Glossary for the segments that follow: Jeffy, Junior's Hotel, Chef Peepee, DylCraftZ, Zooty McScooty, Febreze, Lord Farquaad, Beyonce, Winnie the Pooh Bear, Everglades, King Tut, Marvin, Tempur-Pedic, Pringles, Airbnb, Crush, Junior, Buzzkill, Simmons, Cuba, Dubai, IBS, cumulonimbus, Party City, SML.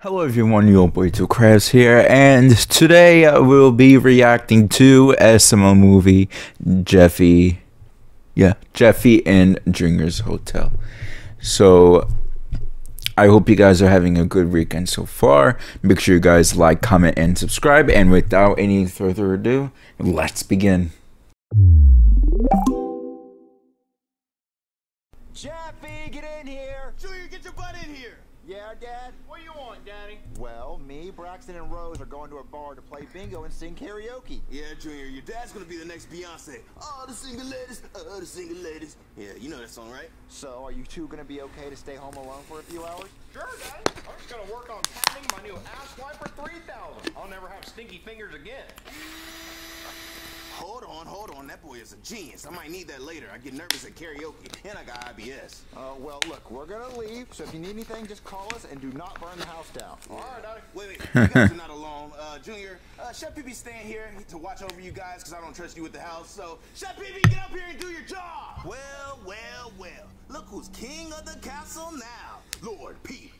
Hello everyone, your boy DylCraftZ here, and today we'll be reacting to SML movie Jeffy. Yeah, Jeffy in Junior's Hotel. So I hope you guys are having a good weekend so far. Make sure you guys like, comment, and subscribe, and without any further ado, let's begin. Jeffy, get in here! Junior, get your butt in here! Yeah, Dad? What do you want, Daddy? Well, me, Braxton, and Rose are going to a bar to play bingo and sing karaoke. Yeah, Junior, your dad's gonna be the next Beyonce. All the single ladies, all the single ladies. Yeah, you know that song, right? So, are you two gonna be okay to stay home alone for a few hours? Sure, Daddy. I'm just gonna work on padding my new ass wiper 3000. I'll never have stinky fingers again. Hold on, that boy is a genius. I might need that later. I get nervous at karaoke, and I got IBS. Well, look, we're gonna leave, so if you need anything, just call us and do not burn the house down. All right, Daddy. Wait, you guys are not alone. Junior, Chef Peepee staying here to watch over you guys, because I don't trust you with the house, so Chef Peepee, get up here and do your job! Well, look who's king of the castle now, Lord Peep.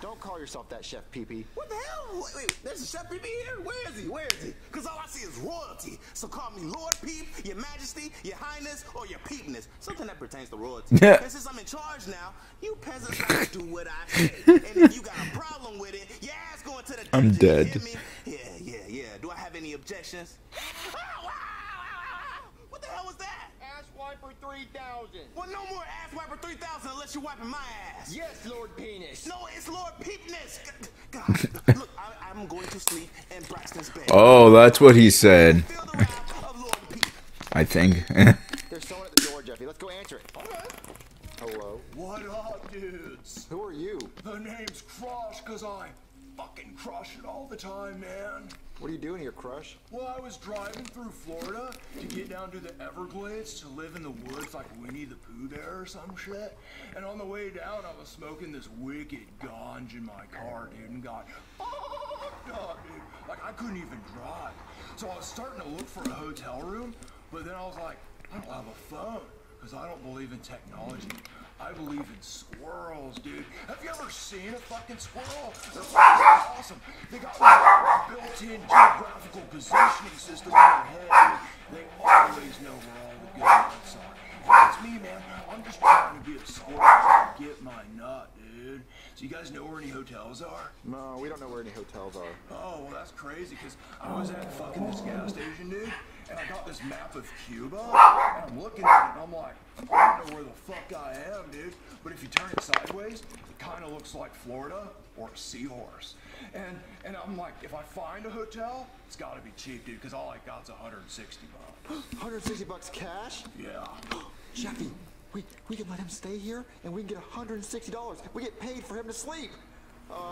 Don't call yourself that, Chef Peepee. What the hell? Wait, there's a Chef Peepee here? Where is he? Because all I see is royalty. So call me Lord Peep, Your Majesty, Your Highness, or Your Peepness. Something that pertains to royalty. And since I'm in charge now, you peasants gotta do what I say. And if you got a problem with it, your ass going to the... I'm dead. Yeah. Do I have any objections? What the hell was that? Ass wiper 3000. Well, no more ass wiper 3000 unless you're wiping my ass. Yes, Lord Penis. No, it's Lord Peepness. God, look, I'm going to sleep in Braxton's bed. Oh, that's what he said. I think. There's someone at the door, Jeffy. Let's go answer it. Okay. Hello. What up, dudes? Who are you? The name's Crush, because I fucking crush it all the time, man. What are you doing here, Crush? Well, I was driving through Florida to get down to the Everglades to live in the woods like Winnie the Pooh Bear or some shit. And on the way down, I was smoking this wicked ganja in my car, dude, and got fucked up, dude. Like, I couldn't even drive. So I was starting to look for a hotel room, but then I was like, I don't have a phone, because I don't believe in technology. I believe in squirrels, dude. Have you ever seen a fucking squirrel? They're fucking awesome. They got a built-in geographical positioning system in their head. They always know where all the good nuts are. That's me, man. I'm just trying to be a squirrel and get my nut, dude. So you guys know where any hotels are? No, we don't know where any hotels are. Oh, well, that's crazy, because I was at fucking this gas station, dude. And I got this map of Cuba, and I'm looking at it, and I'm like, I don't know where the fuck I am, dude. But if you turn it sideways, it kind of looks like Florida or a seahorse. And I'm like, if I find a hotel, it's got to be cheap, dude, because all I got's 160 bucks. 160 bucks cash? Yeah. Jeffy, we can let him stay here, and we can get $160. We get paid for him to sleep.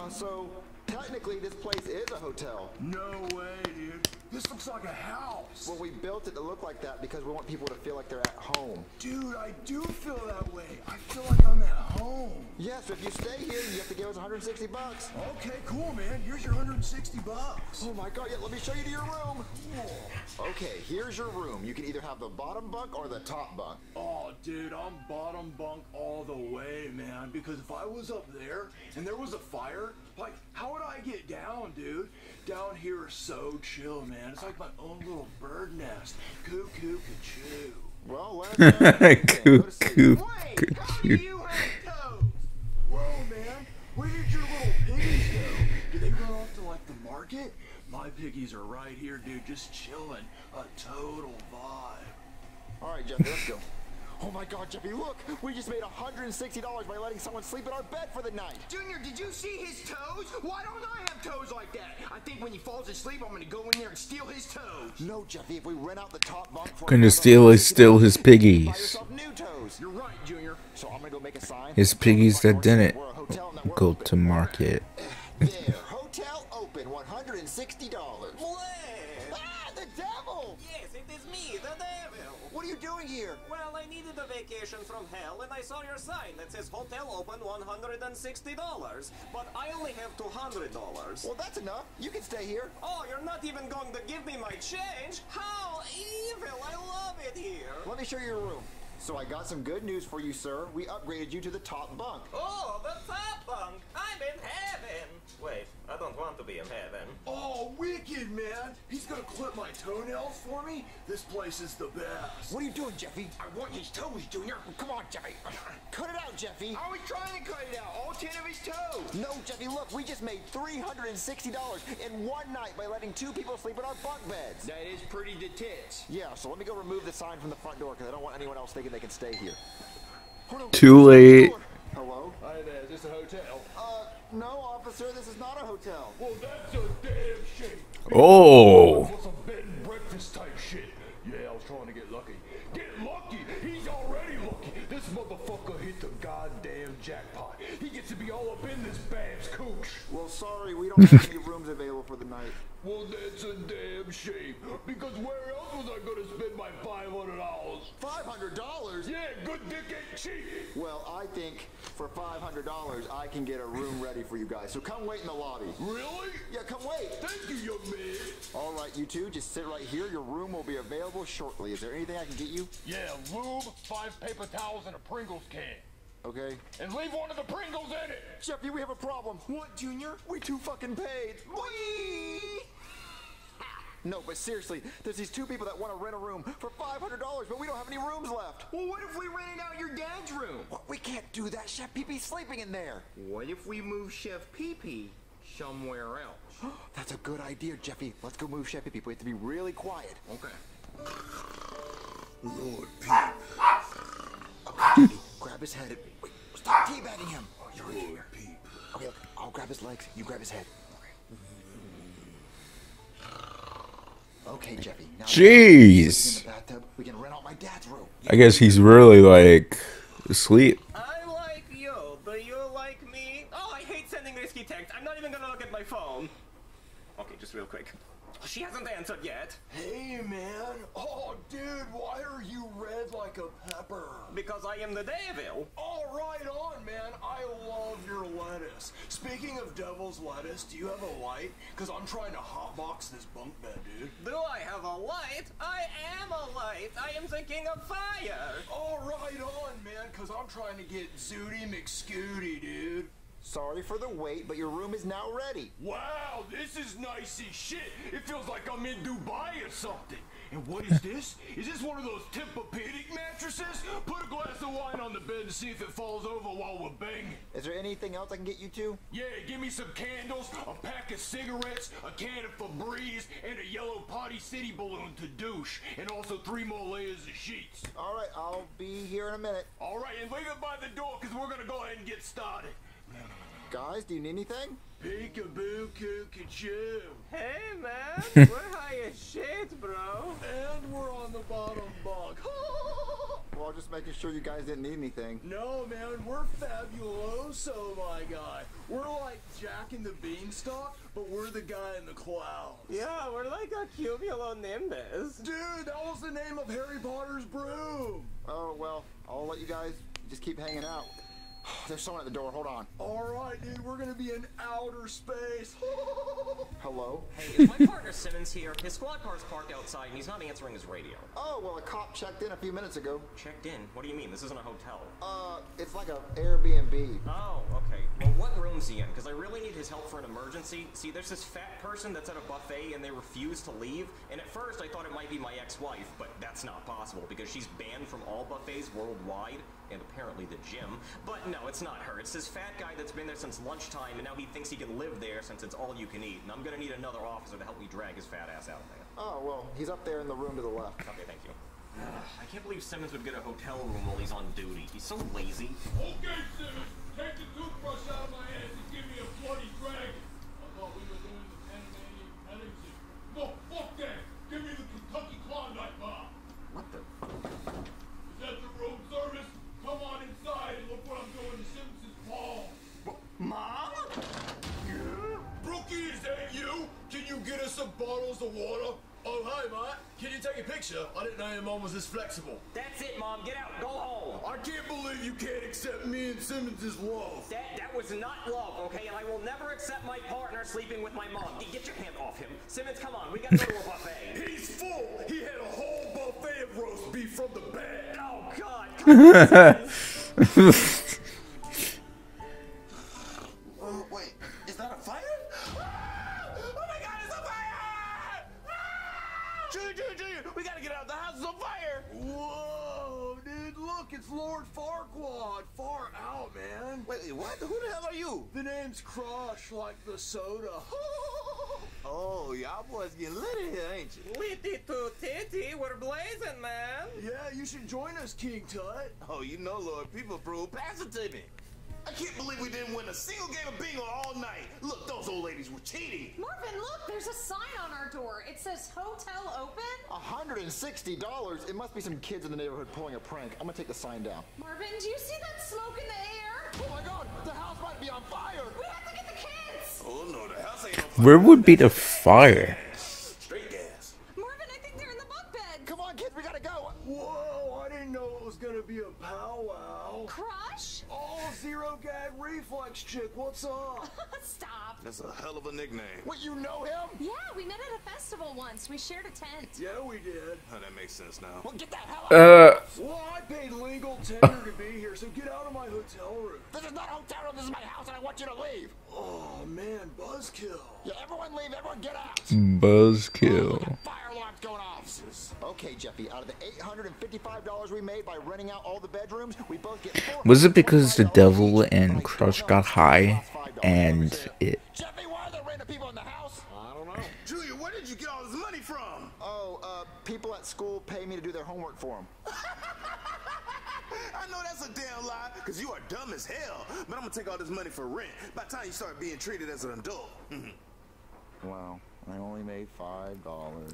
So technically, this place is a hotel. No way, dude. This looks like a house. Well, we built it to look like that because we want people to feel like they're at home. Dude, I do feel that way. I feel like I'm at home. Yes, yeah, so if you stay here, you have to give us 160 bucks. Okay, cool, man. Here's your 160 bucks. Oh, my God. Yeah, let me show you to your room. Whoa. Okay, here's your room. You can either have the bottom bunk or the top bunk. Oh, dude, I'm bottom bunk all the way, man, because if I was up there and there was a fire, like, how would I get down, dude? Down here is so chill, man. It's like my own little bird nest. Cuckoo, cuckoo. Well, cuckoo, cuckoo. Whoa, man. Where did your little piggies go? Did they run off to, like, the market? My piggies are right here, dude, just chilling. A total vibe. All right, Jeffy, let's go. Oh my God, Jeffy, look! We just made $160 by letting someone sleep in our bed for the night! Junior, did you see his toes? Why don't I have toes like that? I think when he falls asleep, I'm gonna go in there and steal his toes! No, Jeffy, if we rent out the top bunk for gonna steal his piggies. Buy yourself new toes. You're right, Junior. So I'm gonna go make a sign. His piggies that didn't go to market. There, hotel open, $160. Devil! Yes, it is me, the devil! What are you doing here? Well, I needed a vacation from hell, and I saw your sign that says hotel open $160, but I only have $200. Well, that's enough. You can stay here. Oh, you're not even going to give me my change? How evil! I love it here! Let me show you your room. So I got some good news for you, sir. We upgraded you to the top bunk. Oh, the top bunk! I'm in heaven. Wait, I don't want to be in heaven. Oh, wicked, man. He's gonna clip my toenails for me? This place is the best. What are you doing, Jeffy? I want his toes, Junior. Come on, Jeffy. Cut it out, Jeffy. I was trying to cut it out. All 10 of his toes. No, Jeffy, look. We just made $360 in one night by letting two people sleep in our bunk beds. That is pretty detached. Yeah, so let me go remove the sign from the front door because I don't want anyone else thinking they can stay here. Too late. Hello? Hi there, is this a hotel? No, officer, this is not a hotel. Well, that's a damn shame. Oh. For some bed and breakfast type shit. Yeah, I was trying to get lucky. Get lucky? He's already lucky. This motherfucker hit the goddamn jackpot. He gets to be all up in this bab's cooch. Well, sorry, we don't have any rooms available for the night. Well, that's a damn shame. Because where else was I gonna spend my $500? $500? Yeah, good dick ain't cheap. Well, I think for $500 I can get a room ready for you guys. So come wait in the lobby. Really? Yeah, come wait. Thank you, young man. All right, you two, just sit right here. Your room will be available shortly. Is there anything I can get you? Yeah, lube, 5 paper towels, and a Pringles can. Okay. And leave one of the Pringles in it. Jeffy, we have a problem. What, Junior? We too fucking paid. Whee! No, but seriously, there's these two people that want to rent a room for $500, but we don't have any rooms left. Well, what if we rented out your dad's room? Well, we can't do that. Chef Peepee's sleeping in there. What if we move Chef Peepee somewhere else? That's a good idea, Jeffy. Let's go move Chef Peepee. We have to be really quiet. Okay. Lord Peep. Okay, grab his head. Wait, stop teabagging him. You're here. Peep. Okay, look, I'll grab his legs. You grab his head. Okay, Jeffy. Now jeez. We can rent out my dad's room. I guess he's really like asleep. I like you. Do you like me? Oh, I hate sending risky texts. I'm not even gonna look at my phone. Okay, just real quick. She hasn't answered yet. Hey, man. Oh, dude, why are you red like a pepper? Because I am the devil. Oh, right on, man. I love your lettuce. Speaking of devil's lettuce, do you have a light? Because I'm trying to hotbox this bunk bed, dude. Do I have a light? I am a light. I am the king of fire. Oh, right on, man, because I'm trying to get Zooty McScooty, dude. Sorry for the wait, but your room is now ready. Wow, this is nicey shit. It feels like I'm in Dubai or something. And what is this? Is this one of those Tempur-Pedic mattresses? Put a glass of wine on the bed to see if it falls over while we're banging. Is there anything else I can get you to? Yeah, give me some candles, a pack of cigarettes, a can of Febreze, and a yellow Party City balloon to douche. And also 3 more layers of sheets. All right, I'll be here in a minute. All right, and leave it by the door because we're going to go ahead and get started. Guys, do you need anything? Peekaboo, coo-ca-choo. Hey, man, we're high as shit, bro. And we're on the bottom bunk. Well, just making sure you guys didn't need anything. No, man, we're fabuloso, my guy. We're like Jack and the Beanstalk, but we're the guy in the cloud. Yeah, we're like a cumulonimbus. Dude, that was the name of Harry Potter's broom. Oh, well, I'll let you guys just keep hanging out. There's someone at the door. Hold on. All right, dude. We're gonna be in outer space. Hello? Hey, is my partner Simmons here? His squad car's parked outside, and he's not answering his radio. Oh, well, a cop checked in a few minutes ago. Checked in? What do you mean? This isn't a hotel. It's like an Airbnb. Oh, okay. Well, what room's he in? Because I really need his help for an emergency. See, there's this fat person that's at a buffet, and they refuse to leave. And at first, I thought it might be my ex-wife, but that's not possible, because she's banned from all buffets worldwide, and apparently the gym. But no, it's not her. It's this fat guy that's been there since lunchtime, and now he thinks he can live there since it's all you can eat. And I'm gonna need another officer to help me drag his fat ass out of there. Oh, well, he's up there in the room to the left. Okay, thank you. I can't believe Simmons would get a hotel room while he's on duty. He's so lazy. Okay, Simmons, take the toothbrush out of my ass and give me a bloody dragon. I thought we were doing the Panamanian petting zoo. No, fuck that. Give me the Kentucky Klondike bar. What the? Is that the room service? Come on inside and look what I'm doing to Simmons' balls. Mom? Yeah? Brookie, is that you? Can you get us some bottles of water? Oh, hi, Ma. Can you take a picture? I didn't know your mom was this flexible. That's it, Mom. Get out. Go home. I can't believe you can't accept me and Simmons' love. That was not love, okay? And I will never accept my partner sleeping with my mom. Get your hand off him. Simmons, come on. We got to go to a buffet. He's full. He had a whole buffet of roast beef from the bag. Oh, God. Wait, Junior, we gotta get out. The house is on fire. Whoa, dude, look, it's Lord Farquaad. Far out, man. Wait, what? Who the hell are you? The name's Crush, like the soda. Oh, y'all boys getting lit in here, ain't you? Litty to titty, we're blazing, man. Yeah, you should join us, King Tut. Oh, you know, Lord, people prove. Pass it to me. I can't believe we didn't win a single game of bingo all night. Look, those old ladies were cheating. Marvin, look, there's a sign on our door. It says hotel open. $160. It must be some kids in the neighborhood pulling a prank. I'm gonna take the sign down. Marvin, do you see that smoke in the air? Oh my God, the house might be on fire. We have to get the kids. Oh no, the house ain't on fire. Where would be the fire? Straight gas. Marvin, I think they're in the bunk bed. Come on, kids, we gotta go. Whoa, I didn't know it was gonna be a powwow. Crush? Zero gag reflex chick, what's up? Stop. That's a hell of a nickname. What, you know him? Yeah, we met at a festival once. We shared a tent. Yeah, we did. Oh, that makes sense now. Well, get the hell out of here. Well, I paid legal tender to be here, so get out of my hotel room. This is not a hotel room, this is my house, and I want you to leave. Oh, man, Buzzkill. Yeah, everyone leave, everyone get out. Buzzkill. Oh, fire alarm's going off. Okay, Jeffy, out of the $855 we made by renting out all the bedrooms, we both get $4. Was it because the devil and Crush got high and it? Jeffy, why are there random people in the house? I don't know. Julia, where did you get all this money from? Oh, people at school pay me to do their homework for them. I know that's a damn lie, because you are dumb as hell. But I'm going to take all this money for rent by the time you start being treated as an adult. Wow, I only made $5.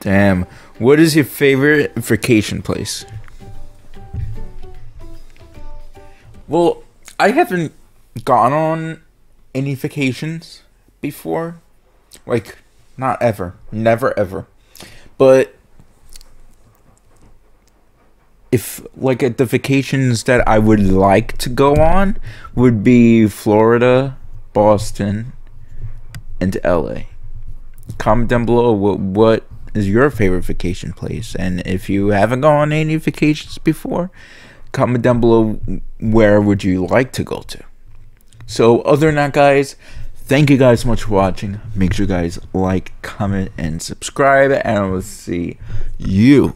Damn. What is your favorite vacation place? Well, I haven't gone on any vacations before, like, not ever, never ever, but if, like, at the vacations that I would like to go on would be Florida, Boston, and LA. Comment down below what is your favorite vacation place, and if you haven't gone on any vacations before, comment down below where would you like to go to. So other than that, guys, thank you guys so much for watching. Make sure you guys like, comment, and subscribe, and I will see you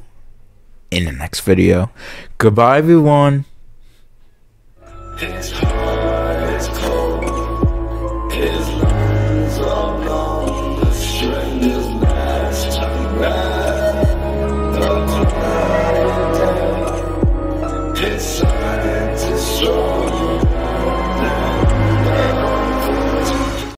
in the next video. Goodbye, everyone.